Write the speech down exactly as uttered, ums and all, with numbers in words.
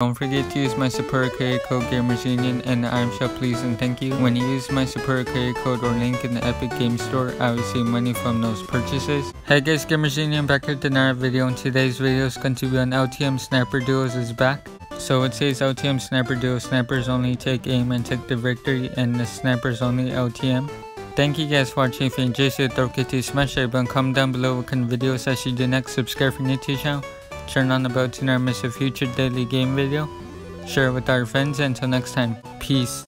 Don't forget to use my support credit code Gamers Union and I'm shop please and thank you. When you use my support credit code or link in the Epic Games store, I will save money from those purchases. Hey guys, Gamers Union back here with another video, and today's video is going to be on L T M Sniper Duos is back. So it says L T M Sniper Duos, snipers only, take aim and take the victory, and the snipers only L T M. Thank you guys for watching. If you enjoyed it, don't forget to smash that button, comment down below what kind of videos I should do next, subscribe for new to the channel, turn on the bell to never miss a future daily game video, share it with our friends, and until next time, peace.